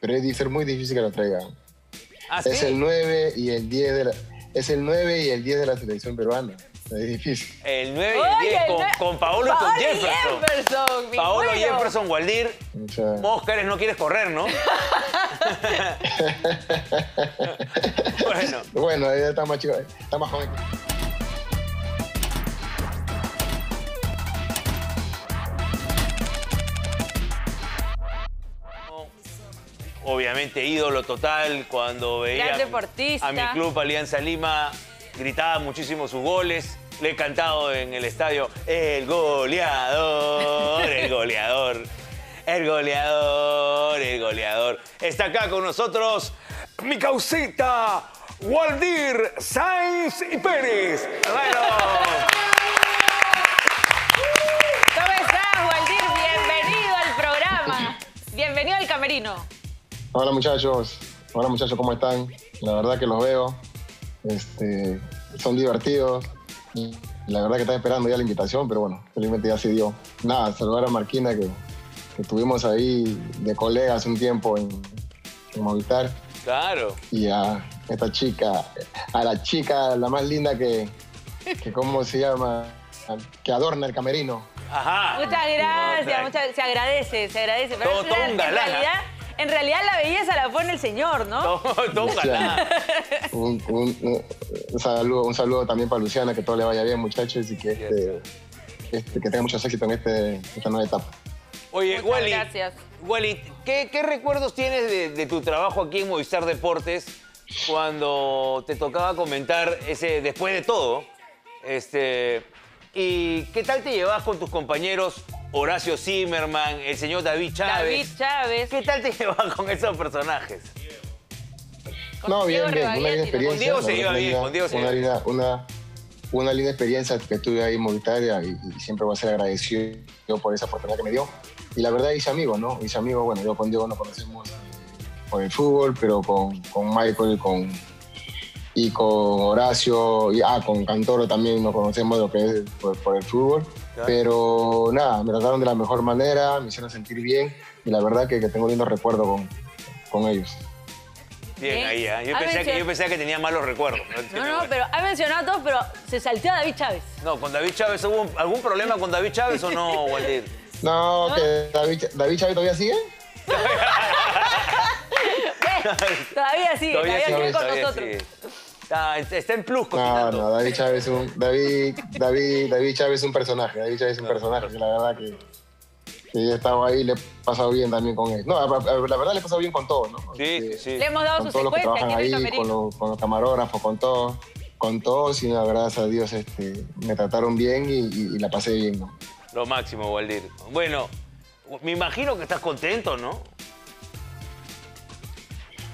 pero es muy difícil que lo traigan. ¿Ah, sí? Es el 9 y el 10 de la, es el 9 y el 10 de la selección peruana. Es difícil. El 9 y el 10 con Paolo y con Jefferson. Paolo, Jefferson, Waldir. Óscar, no quieres correr, ¿no? Bueno. Bueno, ella está más chico, está más joven. Obviamente ídolo total, cuando veía a mi club Alianza Lima, gritaba muchísimo sus goles. Le he cantado en el estadio, el goleador, el goleador, el goleador, el goleador. Está acá con nosotros mi causita, Waldir Sáenz y Pérez. Bueno. ¿Cómo estás, Waldir? Bienvenido al programa. Bienvenido al camerino. Hola, muchachos. Hola, muchachos, ¿cómo están? La verdad que los veo. Son divertidos. La verdad que estaba esperando ya la invitación, pero bueno, felizmente ya se dio. Nada, saludar a Marquina, que estuvimos ahí de colegas un tiempo en Movistar. Claro. Y a esta chica, la más linda que ¿cómo se llama? Que adorna el camerino. Ajá. Muchas gracias, se agradece. Pero todo un galán. En realidad la belleza la pone el señor, ¿no? Tómala. Un saludo también para Luciana, que todo le vaya bien, muchachos, y que, que tenga mucho éxito en esta nueva etapa. Oye, Wally, ¿qué recuerdos tienes de tu trabajo aquí en Movistar Deportes cuando te tocaba comentar ese después de todo? ¿Y qué tal te llevabas con tus compañeros? Horacio Zimmerman, el señor David Chávez. ¿Qué tal te llevas con esos personajes? No, bien, bien. Una linda experiencia. Con Diego se lleva bien, con Diego se lleva bien. Una linda experiencia que tuve ahí en Movistar y siempre voy a ser agradecido por esa oportunidad que me dio. Y la verdad hice amigos, ¿no? Hice amigos, bueno, yo con Diego nos conocemos por el fútbol, pero con Michael y con Horacio, con Cantoro también nos conocemos lo que es por el fútbol. Claro. Pero nada, me trataron de la mejor manera, me hicieron sentir bien y la verdad que tengo lindos recuerdos con ellos. Bien, ahí ya. Yo pensé que tenía malos recuerdos. No, pero ha mencionado a todos, pero se salteó a David Chávez. No, con David Chávez, ¿hubo algún problema con David Chávez o no, Waldir? No, que David Chávez todavía sigue. Todavía sigue con nosotros. Está en plus cocinando. No, David Chávez es un personaje. David Chávez es un personaje, que la verdad que yo he estado ahí y le he pasado bien también con él. No, la verdad le he pasado bien con todos, ¿no? Sí. Le hemos dado su secuencia aquí en el camerino. Con los camarógrafos, con todos. Y gracias a Dios me trataron bien y la pasé bien, ¿no? Lo máximo, Waldir. Bueno, me imagino que estás contento, ¿no?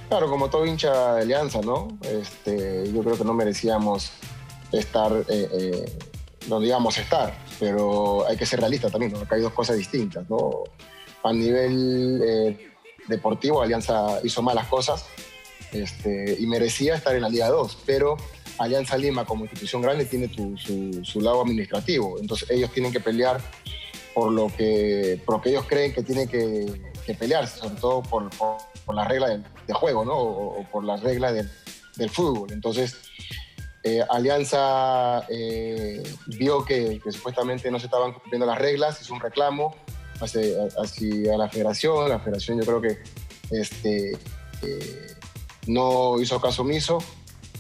Claro, como todo hincha de Alianza, ¿no? Yo creo que no merecíamos estar donde íbamos a estar, pero hay que ser realista también, ¿no? Acá hay dos cosas distintas, ¿no? A nivel deportivo, Alianza hizo malas cosas y merecía estar en la Liga 2, pero Alianza Lima como institución grande tiene su lado administrativo, entonces ellos tienen que pelear por lo que ellos creen que tienen que pelearse, sobre todo por las reglas de juego, ¿no? O por las reglas del fútbol. Entonces, Alianza vio que supuestamente no se estaban cumpliendo las reglas, hizo un reclamo hacia la federación. La federación yo creo que no hizo caso omiso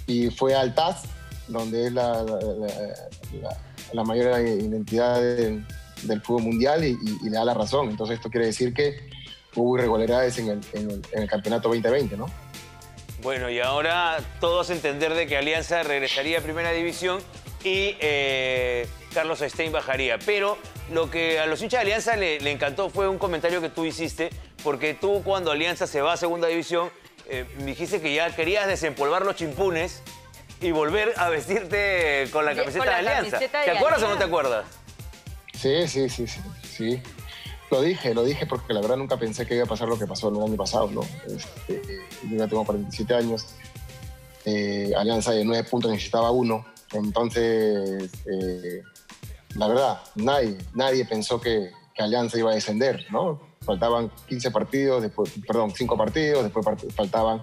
y fue al TAS, donde es la mayor identidad del fútbol mundial y le da la razón. Entonces, esto quiere decir que hubo irregularidades en el campeonato 2020, ¿no? Bueno, y ahora todos entender de que Alianza regresaría a Primera División y Carlos Stein bajaría. Pero lo que a los hinchas de Alianza le encantó fue un comentario que tú hiciste, porque tú cuando Alianza se va a Segunda División dijiste que ya querías desempolvar los chimpunes y volver a vestirte con la camiseta de Alianza. ¿Te acuerdas o no te acuerdas? Sí. Lo dije porque la verdad nunca pensé que iba a pasar lo que pasó el año pasado, ¿no? Yo ya tengo 47 años, Alianza de 9 puntos necesitaba 1, entonces la verdad nadie pensó que Alianza iba a descender, ¿no? faltaban 15 partidos, después, perdón, 5 partidos, después faltaban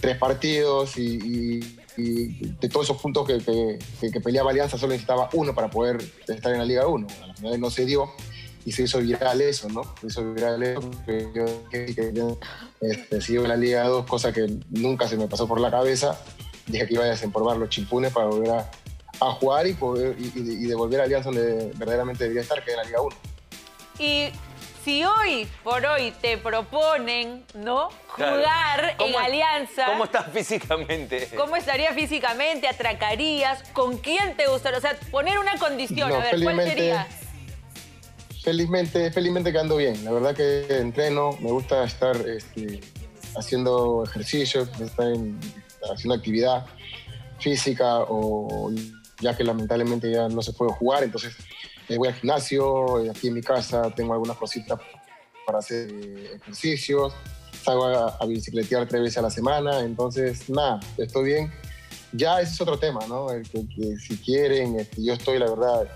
3 partidos y de todos esos puntos que peleaba Alianza solo necesitaba uno para poder estar en la Liga 1. A la final no se dio y se hizo viral eso, ¿no? Se hizo viral eso, que yo sigo en la Liga 2, cosa que nunca se me pasó por la cabeza. Dije que iba a desempolvar los chimpunes para volver a jugar y devolver a Alianza donde verdaderamente debería estar, que es la Liga 1. Y si hoy por hoy te proponen, ¿no?, jugar en Alianza... ¿Cómo estás físicamente? ¿Cómo estaría físicamente? ¿Atracarías? ¿Con quién te gustaría? O sea, poner una condición, no, a ver, ¿cuál sería? Felizmente que ando bien. La verdad que entreno, me gusta estar haciendo ejercicio, estar haciendo actividad física, o ya que lamentablemente ya no se puede jugar, entonces voy al gimnasio, aquí en mi casa tengo algunas cositas para hacer ejercicios, salgo a bicicletear 3 veces a la semana, entonces nada, estoy bien. Ya ese es otro tema, ¿no? Que si quieren, yo estoy, la verdad,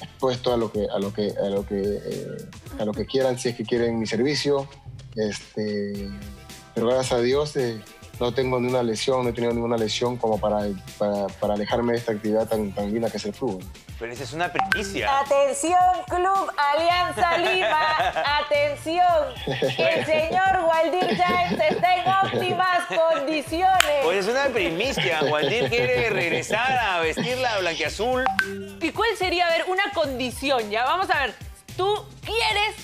expuesto a lo que quieran, si es que quieren mi servicio, pero gracias a Dios no tengo ninguna lesión, no he tenido ninguna lesión como para alejarme de esta actividad tan linda que es el fútbol. Pero esa es una primicia. Atención, Club Alianza Lima, atención, el señor Waldir Sáenz está en óptimas condiciones. Pues es una primicia, Waldir quiere regresar a vestir la blanqueazul. ¿Y cuál sería, a ver, una condición? Ya, vamos a ver, tú quieres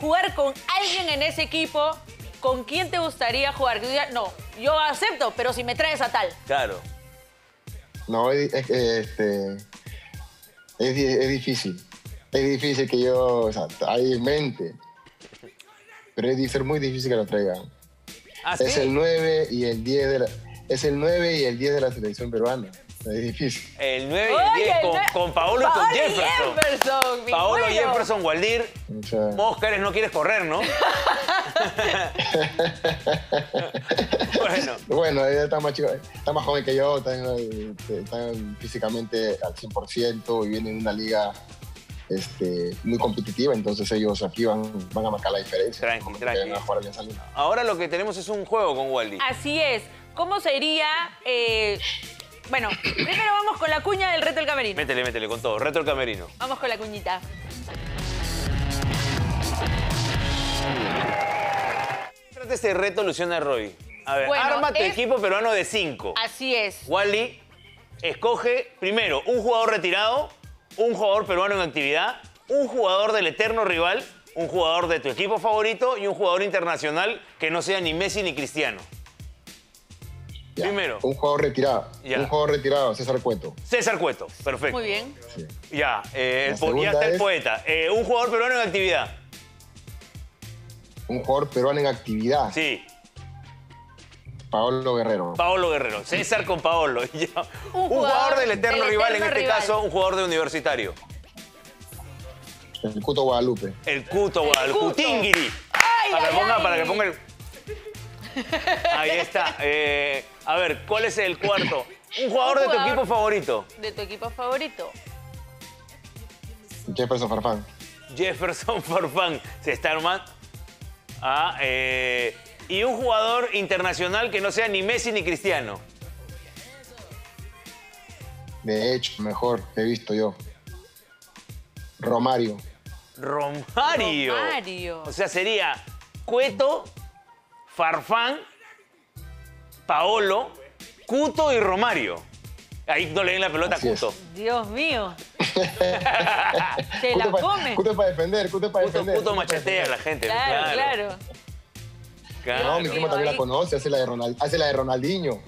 jugar con alguien en ese equipo. ¿Con quién te gustaría jugar? No, yo acepto, pero si me traes a tal. Claro. No, es difícil. Es difícil que yo... O sea, hay en mente. Pero es muy difícil que lo traigan. ¿Ah, sí? Es el 9 y el 10 de la... Es el 9 y el 10 de la selección peruana. Es difícil. El 9 y el 10 con Paolo y con Jefferson. Paolo, Jefferson, Waldir. Vos, Cárez, no quieres correr, ¿no? Bueno, está más joven que yo, están físicamente al 100% y vienen de una liga muy competitiva, entonces ellos aquí van a marcar la diferencia. Van a jugar bien salido. Ahora lo que tenemos es un juego con Waldir. Así es. ¿Cómo sería...? Bueno, primero vamos con la cuña del Reto del Camerino. Métele con todo. Reto del Camerino. Vamos con la cuñita. Trata este reto, Luciana Roy. A ver, bueno, arma tu equipo peruano de 5. Así es. Wally, escoge primero un jugador retirado, un jugador peruano en actividad, un jugador del eterno rival, un jugador de tu equipo favorito y un jugador internacional que no sea ni Messi ni Cristiano. Ya, primero. Un jugador retirado. Ya. Un jugador retirado, César Cueto. César Cueto, perfecto. Muy bien. Sí. Ya, ya está el poeta. Un jugador peruano en actividad. Un jugador peruano en actividad. Sí. Paolo Guerrero. Paolo Guerrero. César con Paolo. Ya. Un jugador del eterno rival, en este caso, un jugador de Universitario. El Cuto Guadalupe. El Cuto Guadalupe. Cutingiri. Para que ponga el... Ahí está. A ver, ¿cuál es el cuarto? Un jugador de tu equipo favorito. ¿De tu equipo favorito? Jefferson Farfán. Jefferson Farfán. Se está armando. Y un jugador internacional que no sea ni Messi ni Cristiano. De hecho, mejor he visto yo. Romario. Romario. O sea, sería Cueto... Farfán, Paolo, Cuto y Romario. Ahí no le den la pelota a Cuto. Dios mío. Se la come. Cuto para defender, Cuto machetea a la gente. Claro. No, mi primo también la conoce, hace la de Ronaldinho.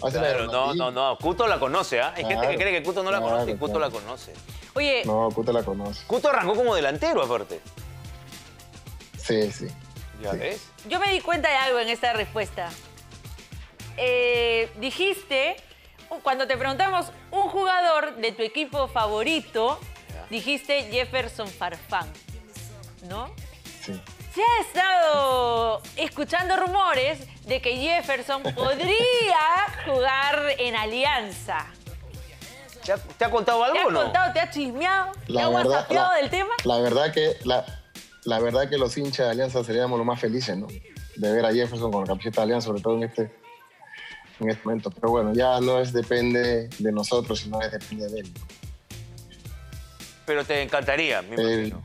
No, Cuto la conoce, ¿ah? Hay gente que cree que Cuto no la conoce y Cuto la conoce. Oye. No, Cuto la conoce. Cuto arrancó como delantero, aparte. Sí. ¿Ya ves? Yo me di cuenta de algo en esta respuesta. Dijiste, cuando te preguntamos un jugador de tu equipo favorito, dijiste Jefferson Farfán, ¿no? Sí. Se ha estado escuchando rumores de que Jefferson podría jugar en Alianza. ¿Te ha contado algo o no? ¿Te ha contado? ¿Te ha chismeado? ¿Te ha whatsappeado del tema? La verdad que... la verdad que los hinchas de Alianza seríamos los más felices, ¿no? De ver a Jefferson con la camiseta de Alianza, sobre todo en este momento. Pero bueno, ya no es depende de nosotros, sino es depende de él. Pero te encantaría, me imagino.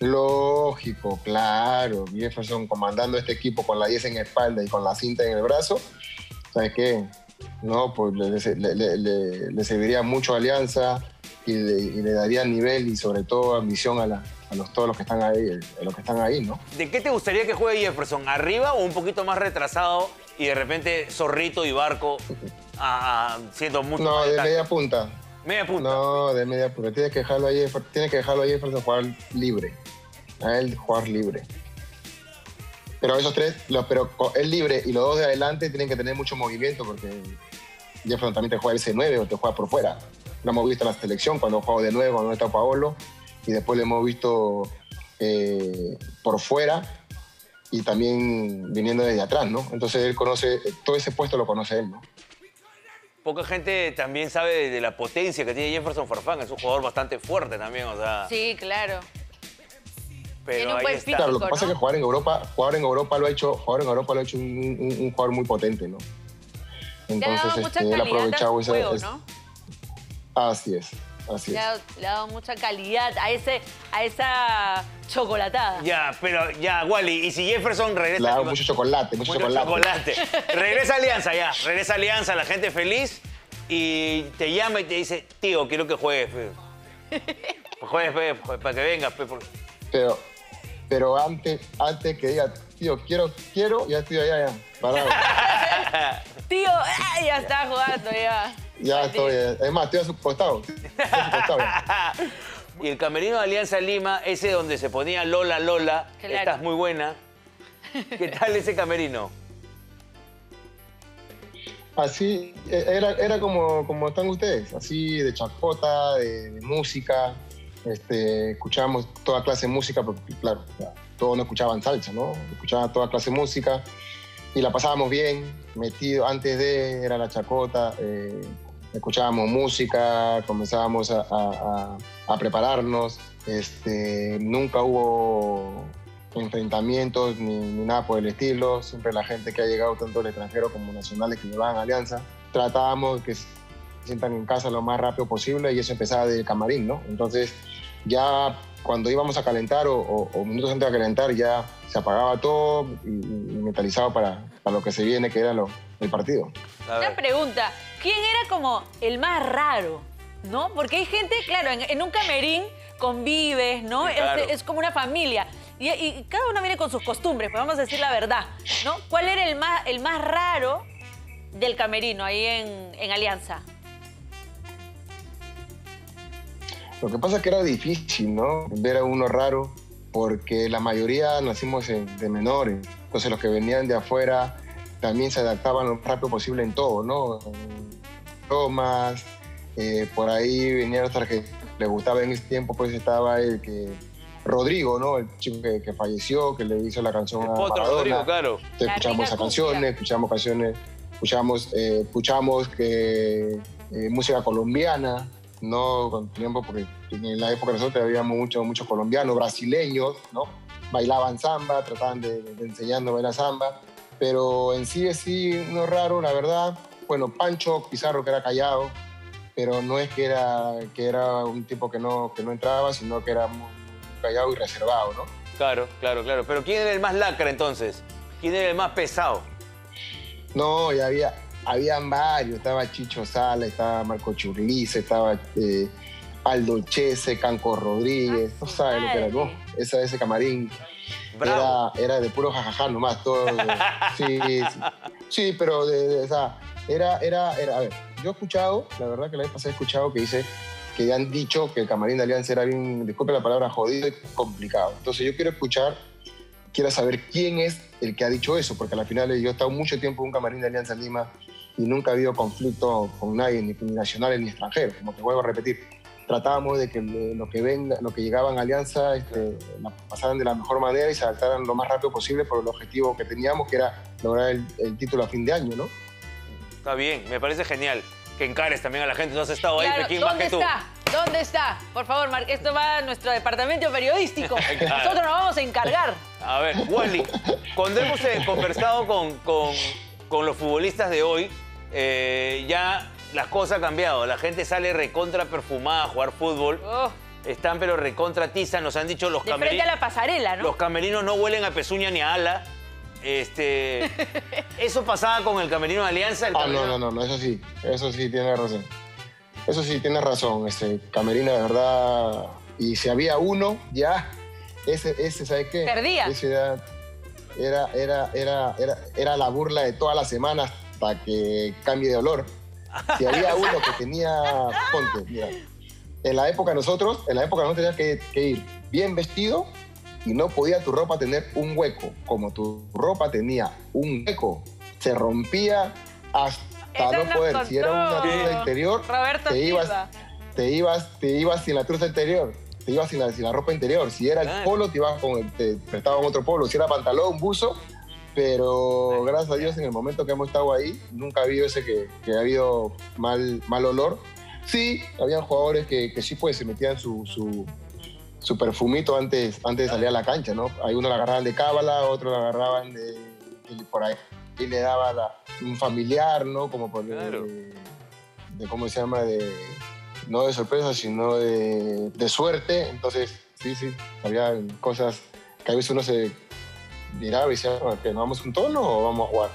Lógico, claro. Jefferson comandando este equipo con la 10 en espalda y con la cinta en el brazo. ¿Sabes qué? No, pues le serviría mucho a Alianza y le daría nivel y sobre todo ambición a todos los que están ahí, ¿no? ¿De qué te gustaría que juegue Jefferson? ¿Arriba o un poquito más retrasado y de repente Zorrito y Barco siendo mucho más? No, de media punta. ¿Media punta? No, de media punta. Tienes que dejarlo a Jefferson jugar libre. A él jugar libre. Pero esos tres, él libre y los dos de adelante tienen que tener mucho movimiento porque Jefferson también te juega el C9 o te juega por fuera. Lo hemos visto en la selección cuando juego de nuevo, cuando está Paolo, y después lo hemos visto por fuera y también viniendo desde atrás, ¿no? Entonces él conoce, todo ese puesto lo conoce él, ¿no? Poca gente también sabe de la potencia que tiene Jefferson Farfán, es un jugador bastante fuerte también, o sea... Sí, claro. Pero ahí está. Claro, lo que pasa es que jugar en Europa lo ha hecho un jugador muy potente, ¿no? Entonces él ha aprovechado ese juego, ¿no? Así es, así es. Le ha dado mucha calidad a esa chocolatada. Ya, pero ya, Wally, y si Jefferson regresa... Le ha dado mucho chocolate. Regresa Alianza ya, la gente feliz y te llama y te dice, tío, quiero que juegues, para que vengas, Pero antes que diga, tío, quiero, ya estoy allá, parado. Tío, ya está jugando, ya. Ya estoy, es más, estoy a su costado. Y el camerino de Alianza Lima, ese donde se ponía Lola, claro. Estás muy buena. ¿Qué tal ese camerino? Así, era como están ustedes, así de chacota, de música. Escuchábamos toda clase de música, porque claro, todos no escuchaban salsa, ¿no? Escuchaban toda clase de música y la pasábamos bien, metido, antes de, era la chacota, escuchábamos música, comenzábamos a prepararnos, nunca hubo enfrentamientos ni nada por el estilo, siempre la gente que ha llegado tanto del extranjero como nacionales que llevaban a Alianza, tratábamos que sientan en casa lo más rápido posible y eso empezaba del camarín, ¿no? Entonces ya cuando íbamos a calentar o minutos antes de calentar ya se apagaba todo y mentalizado para lo que se viene, que era el partido. Una pregunta, ¿quién era como el más raro, no? Porque hay gente, claro, en un camerín convives, ¿no? Sí, claro. Es como una familia y cada uno viene con sus costumbres, pues vamos a decir la verdad, ¿no? ¿Cuál era el más raro del camerino ahí en Alianza? Lo que pasa es que era difícil, ¿no? Ver a uno raro, porque la mayoría nacimos de menores. Entonces los que venían de afuera también se adaptaban lo más rápido posible en todo, ¿no? Bromas, por ahí venían otras que les gustaba en ese tiempo, pues estaba Rodrigo, ¿no? El chico que falleció, que le hizo la canción a Maradona. Rodrigo, claro. Entonces escuchamos esas canciones, escuchamos música colombiana. No con tiempo, porque en la época nosotros había muchos colombianos, brasileños, ¿no? Bailaban samba, trataban de enseñarnos a bailar samba, pero en sí es no raro, la verdad. Bueno, Pancho Pizarro, que era callado, pero no es que era un tipo que no entraba, sino que era muy callado y reservado, ¿no? Claro. Pero ¿quién era el más lacra entonces? ¿Quién era el más pesado? No, ya habían varios, estaba Chicho Sala, estaba Marco Ciurlizza, estaba Aldo Chese, Canco Rodríguez, no sabes lo que era, ¿no? Ese camarín era de puro jajajá nomás, todo. Sí, pero a ver, yo he escuchado, la verdad que la vez pasada he escuchado que han dicho que el camarín de Alianza era bien, disculpe la palabra, jodido y complicado. Entonces yo quiero saber quién es el que ha dicho eso, porque al final yo he estado mucho tiempo en un camarín de Alianza Lima y nunca ha habido conflicto con nadie, ni nacionales ni extranjeros, como te vuelvo a repetir. Tratábamos de que lo que llegaban a Alianza la pasaran de la mejor manera y se adaptaran lo más rápido posible por el objetivo que teníamos, que era lograr el título a fin de año, ¿no? Está bien, me parece genial que encares también a la gente. No has estado ahí, Piquín, más que tú. ¿Dónde está? Por favor, Marc, esto va a nuestro departamento periodístico. Claro. Nosotros nos vamos a encargar. A ver, Wally, cuando hemos conversado con los futbolistas de hoy, ya las cosas han cambiado. La gente sale recontra perfumada a jugar fútbol. Oh. Están pero recontra tiza. Nos han dicho los camerinos... De frente a la pasarela, ¿no? Los camerinos no huelen a pezuña ni a ala. Eso pasaba con el camerino de Alianza. No, eso sí, tienes razón. Eso sí, tienes razón, camerino de verdad. Y si había uno, ya, ese ¿sabes qué? Perdía. Esa edad era la burla de todas las semanas hasta que cambie de olor. Si había uno que tenía, ponte, mira, en la época nosotros tenías que ir bien vestido. Y no podía tu ropa tener un hueco. Como tu ropa tenía un hueco, se rompía hasta no poder. Si era una truza interior, te ibas sin la truza interior. Te ibas sin la ropa interior. Si era el polo, te prestaban otro polo. Si era pantalón, buzo. Pero gracias a Dios, en el momento que hemos estado ahí, nunca ha habido que ha habido mal olor. Sí, habían jugadores que sí, pues, se metían su perfumito antes de salir a la cancha, ¿no? Hay uno la agarraban de cábala, otro la agarraban de por ahí y le daba un familiar, ¿no? Como por claro. ¿Cómo se llama? No de sorpresa, sino de suerte. Entonces, sí, había cosas que a veces uno se miraba y decía, ¿que nos vamos un tono o vamos a jugar?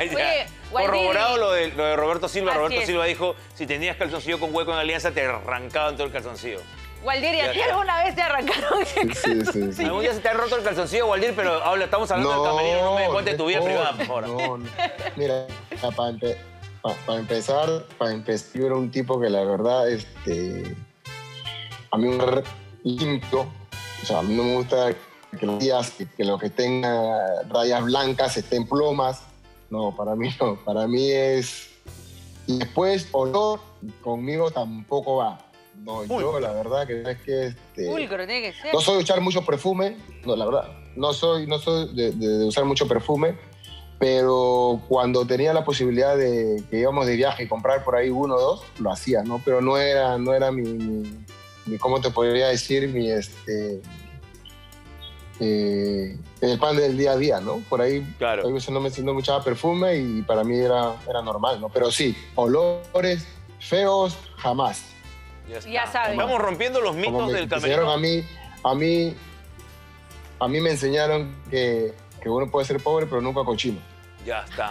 Oye, corroborado lo de Roberto Silva. Roberto Silva dijo, si tenías calzoncillo con hueco en Alianza, te arrancaban todo el calzoncillo. Waldir, ¿y a ti alguna vez te arrancaron el calzoncillo? Sí. Algún día se te ha roto el calzoncillo, Waldir, pero ahora estamos hablando del camerino. No me cuentes tu vida privada, por favor. No. Mira, para empezar, yo era un tipo que la verdad, a mí un limpio, o sea, a mí no me gusta que los que tengan rayas blancas estén plomas. No, para mí no. Para mí es... Y después, olor, conmigo tampoco va. No, yo la verdad que es que... Pulcro, tiene que ser. No soy de usar mucho perfume, no, la verdad. No soy de usar mucho perfume, pero cuando tenía la posibilidad de que íbamos de viaje y comprar por ahí uno o dos, lo hacía, ¿no? Pero no era mi ¿cómo te podría decir? Mi, el pan del día a día, ¿no? Por ahí, claro. A veces no me echaba perfume y para mí era normal, ¿no? Pero sí, olores feos, jamás. Ya sabes. Estamos rompiendo los mitos del camerino. A mí me enseñaron que uno puede ser pobre, pero nunca cochino. Ya está.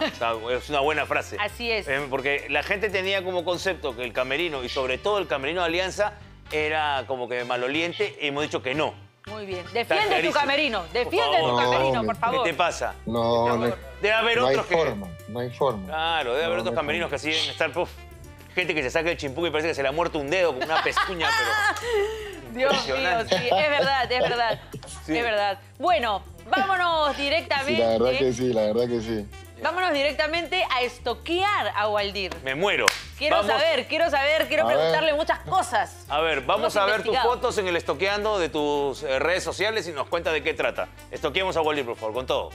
Es una buena frase. Así es. Porque la gente tenía como concepto que el camerino, y sobre todo el camerino de Alianza, era como que maloliente, y hemos dicho que no. Muy bien. Defiende tu camerino. Defiende tu camerino, por favor. ¿Qué te pasa? No. Debe haber otros que... No hay forma. Claro, debe haber otros camerinos que así deben estar... Gente que se saca el chimpú y parece que se le ha muerto un dedo con una pezuña, pero... Dios mío, sí, es verdad. Sí. Es verdad. Bueno, vámonos directamente... La verdad que sí. Vámonos directamente a estoquear a Waldir. Me muero. Quiero preguntarle muchas cosas. A ver, vamos a ver tus fotos en el estoqueando de tus redes sociales y nos cuenta de qué trata. Estoqueemos a Waldir, por favor, con todo.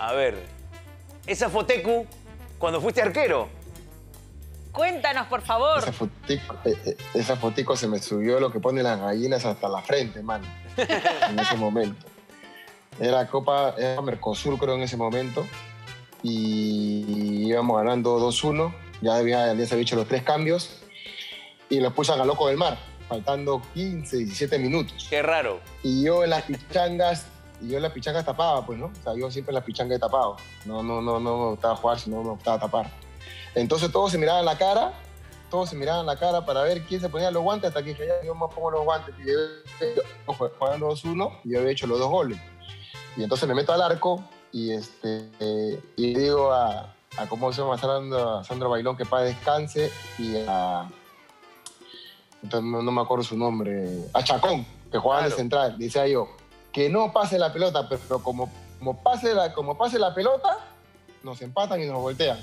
A ver, esa fotecu cuando fuiste arquero. Cuéntanos, por favor. Esa fotico se me subió lo que pone las gallinas hasta la frente, mano. En ese momento. Era Mercosur, creo, en ese momento. Y íbamos ganando 2-1. Ya se había hecho los 3 cambios. Y los puse a Galoco del Mar, faltando 15, 17 minutos. Qué raro. Y yo en las pichangas... Y yo en las pichangas tapaba, pues, ¿no? O sea, yo siempre en las pichangas he tapado. No me gustaba jugar, sino me gustaba tapar. Entonces todos se miraban la cara para ver quién se ponía los guantes, hasta que dije, ya, yo me pongo los guantes. Y yo jugando 2-1 y yo había hecho los 2 goles. Y entonces me meto al arco y digo a cómo se llama Sandro Bailón, que para descanse, y a... Entonces no me acuerdo su nombre. A Chacón, que jugaba de central, decía yo. Que no pase la pelota, pero como pase la pelota, nos empatan y nos voltean.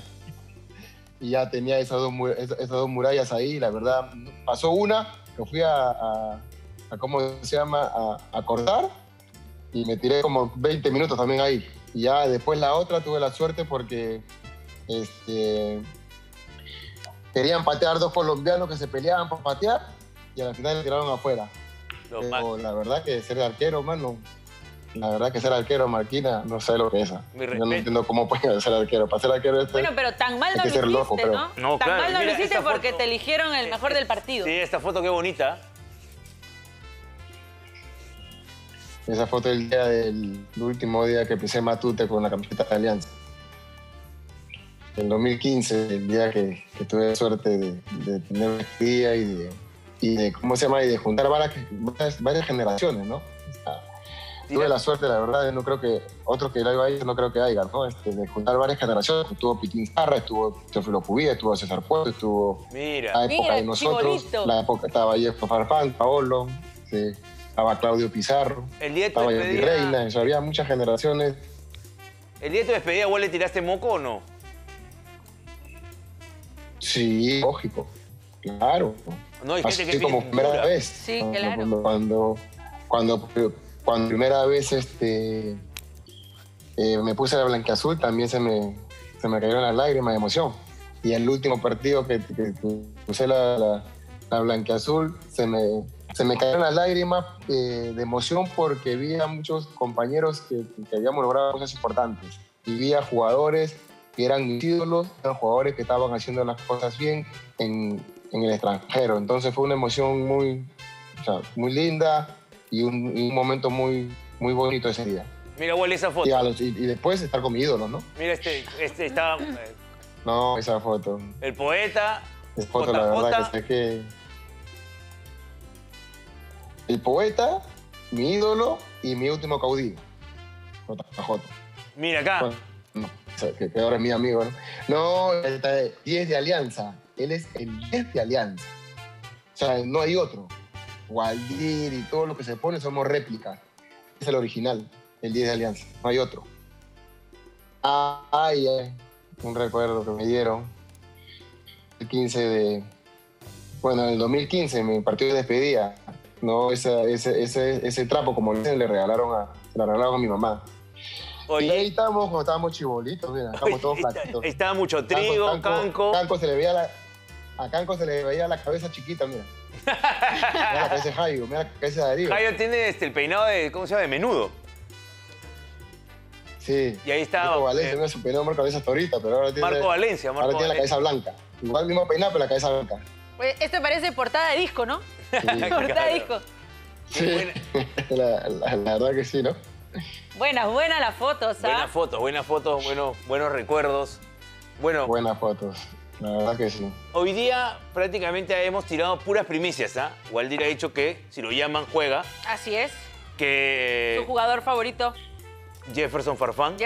Y ya tenía esas dos murallas ahí, la verdad. Pasó una, que fui a cortar, y me tiré como 20 minutos también ahí. Y ya después la otra tuve la suerte porque querían patear dos colombianos que se peleaban por patear y al final le tiraron afuera. No, pero la verdad que ser arquero, mano, la verdad que ser arquero, Marquina, no sé lo que es. Yo no entiendo cómo puede ser arquero. Para ser arquero bueno, pero tan mal no lo hiciste, loco, ¿no? No, tan claro, mal no lo hiciste porque foto, te eligieron el mejor del partido. Sí, esta foto qué bonita. Esa foto del día del último día que pisé Matute con la camiseta de Alianza. En 2015, el día que tuve suerte de tener un día y de ¿cómo se llama? Y de juntar varias generaciones, ¿no? O sea, tuve la suerte, la verdad, no creo que otro que lo haya, no creo que haya, ¿no? De juntar varias generaciones. Estuvo Piquín Carra, estuvo Teófilo Cubía, estuvo César Cueto, estuvo la época de nosotros, chibolito. La época estaba Jefferson Farfán, Paolo, sí. Estaba Claudio Pizarro, estaba Jordi Reina, eso, había muchas generaciones. ¿El día de tu despedida vos le tiraste moco o no? Sí, lógico, claro. No, así que como primera vez. Sí, claro. Cuando primera vez me puse la blanqueazul, también se me cayeron las lágrimas de emoción. Y el último partido que puse la blanqueazul, se me cayeron las lágrimas de emoción porque vi a muchos compañeros que habíamos logrado cosas importantes. Y vi a jugadores que eran mis ídolos, eran jugadores que estaban haciendo las cosas bien en el extranjero. Entonces fue una emoción muy linda y un momento muy, muy bonito ese día. Mira, Wally, esa foto. Y después estar con mi ídolo, ¿no? Mira, está... No, esa foto. El poeta. Esa foto, la verdad, que sé que... El poeta, mi ídolo y mi último caudillo, JJ. Mira acá. Bueno, no, que ahora es mi amigo, ¿no? No, el 10 de Alianza. Él es el 10 de Alianza. O sea, no hay otro. Waldir y todo lo que se pone somos réplicas. Es el original, el 10 de Alianza. No hay otro. Ay, ay, un recuerdo que me dieron. El 15 de... Bueno, en el 2015, mi partido de despedida... No, ese trapo, como dicen, se la regalaron a mi mamá. Oye, y ahí estábamos chibolitos, mira, estábamos todos flaquitos. Estaba mucho trigo, Canco. A Canco se le veía la cabeza chiquita, mira. Mira la cabeza de Jairo, mira la cabeza de Darío. Jairo tiene el peinado de, ¿cómo se llama? De Menudo. Sí. Y ahí estaba. Marco Valencia, mira su peinado, Marco Valencia hasta ahorita, pero ahora tiene... Marco Valencia, Marco Valencia. Ahora tiene la cabeza blanca. Igual mismo peinado, pero la cabeza blanca. Pues este parece portada de disco, ¿no? Sí, portada claro. Disco. Sí, la verdad que sí, ¿no? Buenas las fotos, ¿sabes? Buenas fotos, buenos recuerdos. Buenas fotos, la verdad que sí. Hoy día prácticamente hemos tirado puras primicias, ¿ah? Waldir ha dicho que si lo llaman, juega. Así es. Que... ¿Tu jugador favorito? Jefferson Farfán.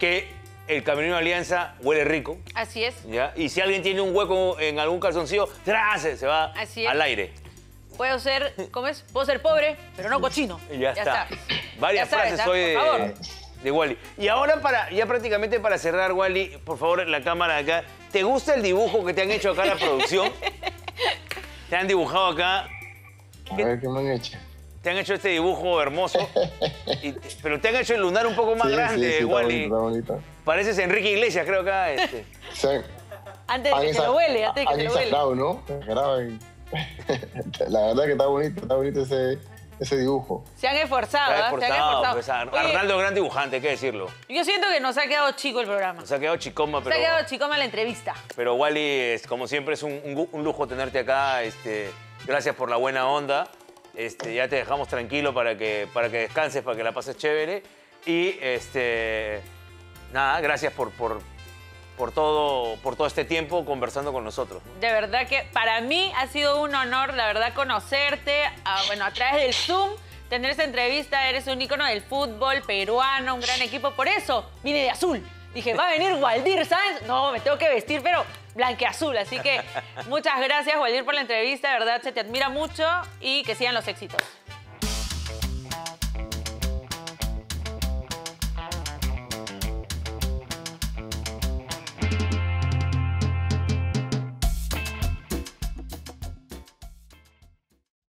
Que... El camerino de Alianza huele rico. Así es. ¿Ya? Y si alguien tiene un hueco en algún calzoncillo, se va al aire. Puedo ser, ¿cómo es? Puedo ser pobre, pero no cochino. Ya está. Varias frases hoy de Wally. Y ahora, ya prácticamente para cerrar, Wally, por favor, la cámara de acá. ¿Te gusta el dibujo que te han hecho acá en la producción? ¿Te han dibujado acá? A ver qué me han hecho. Te han hecho este dibujo hermoso, pero te han hecho el lunar un poco más grande, sí, Wally. Está bonito. Pareces Enrique Iglesias, creo, acá. O sea, antes de que se lo huele. Exagerado, ¿no? La verdad que está bonito ese dibujo. Se han esforzado. Pues, Arnaldo, gran dibujante, hay que decirlo. Yo siento que nos ha quedado chico el programa. Nos ha quedado chicoma, pero... Nos ha quedado chicoma la entrevista. Pero, Wally, como siempre, es un lujo tenerte acá. Gracias por la buena onda. Ya te dejamos tranquilo para que descanses, para que la pases chévere. Y nada, gracias por todo este tiempo conversando con nosotros. De verdad que para mí ha sido un honor, la verdad, conocerte a través del Zoom, tener esta entrevista. Eres un ícono del fútbol peruano, un gran equipo. Por eso vine de azul. Dije, va a venir Waldir Sáenz. No, me tengo que vestir, pero blanqueazul. Así que muchas gracias, Waldir, por la entrevista. De verdad, se te admira mucho y que sigan los éxitos.